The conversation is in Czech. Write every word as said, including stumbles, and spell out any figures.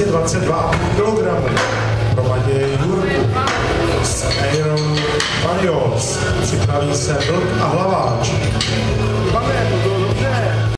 dvě stě dvacet dva a půl kilogramů pro Matěj Jurku s Aaron Barrios. Připraví se Vlk a Hlaváč.